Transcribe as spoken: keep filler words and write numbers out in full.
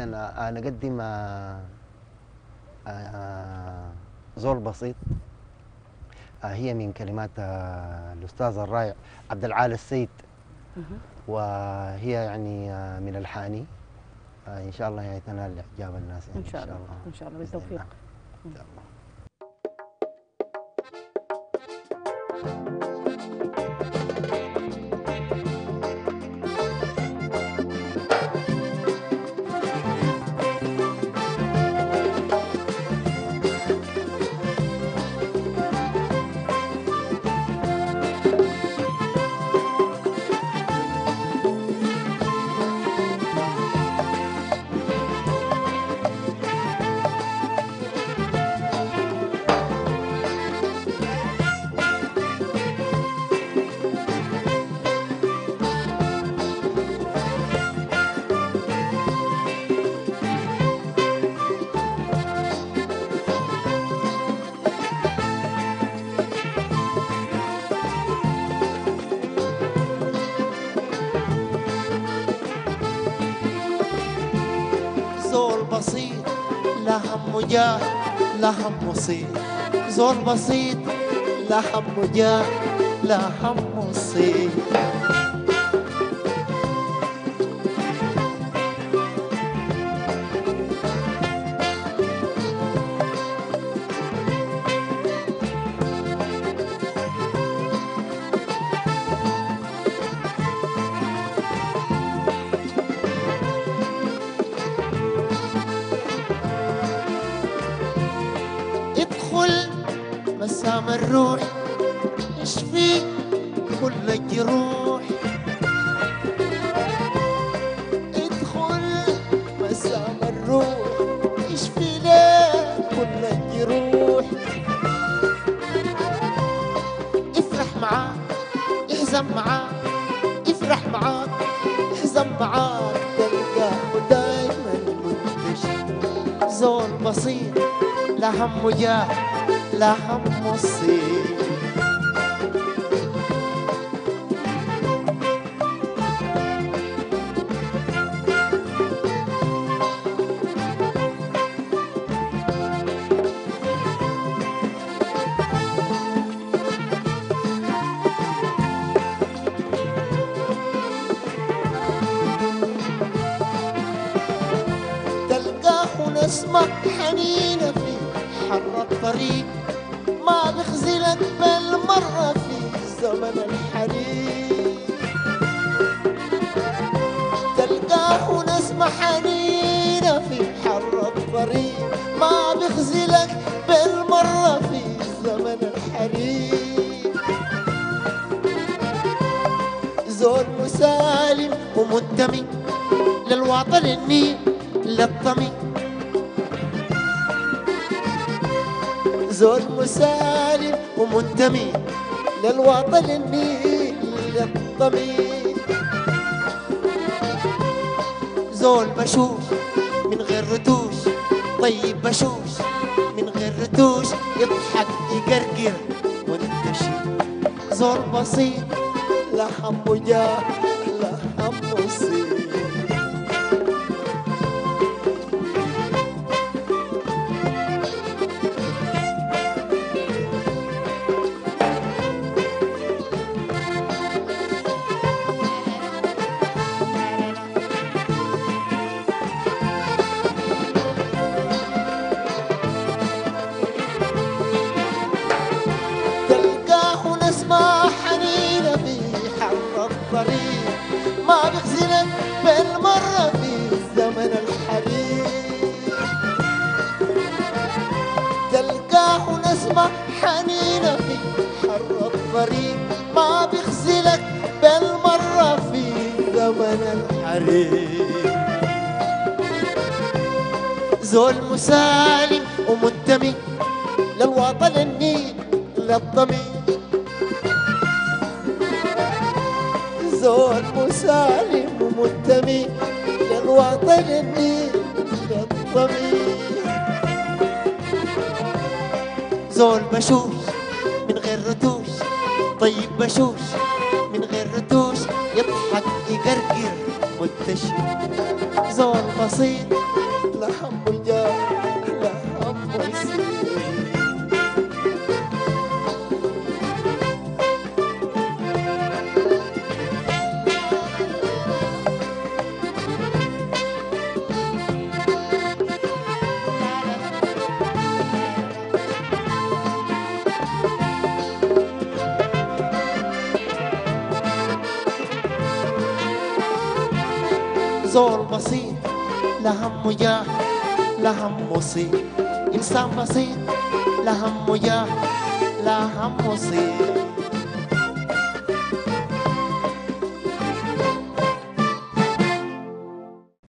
جدا انا اقدم زول بسيط هي من كلمات الاستاذ الرائع عبد العال السيد، وهي يعني من الحاني ان شاء الله يتنال اعجاب الناس يعني ان شاء الله ان شاء الله بالتوفيق ان شاء الله. جا لا هم مصيب زور بسيط لا هم جا لا هم مصيب مسام الروح اشفيك كل الجروح، ادخل مسام الروح اشفي لك كل الجروح، افرح معاك احزن معاك افرح معاك احزن معاك تلقاه دايما منتشر، زول بسيط لا همه جاه لا هم مصيب. تلقاه نسمة حنينة في حر الطريق ما بخزلك بالمرة في زمن الحريق، تلقاه نسمة حنينة في حر الطريق ما بخزلك بالمرة في زمن الحريق، زول مسالم ومنتمي للوطن النيل للطمي، زول مسالم ومنتمي للوطن النيل للطمي، زول بشوش من غير رتوش طيب بشوش من غير رتوش يضحك يقرقر وينتشر، زول بسيط لا همه جاه لا همه صيب. ما بخزلك بالمرة في زمن الحريق، تلقاه نسمة حنينة في حر الطريق ما بخزلك بالمرة في زمن الحريق، زول مسالم ومنتمي للوطن النيل للضمير، زول مسالم ومنتمي للوطن النيل للطمي، زول بشوش من غير رتوش طيب بشوش من غير رتوش يضحك يقرقر منتشر، زول بسيط زور بسيط لا همه يا لا همه بسيط، إنسان بسيط لا همه يا لا همه بسيط.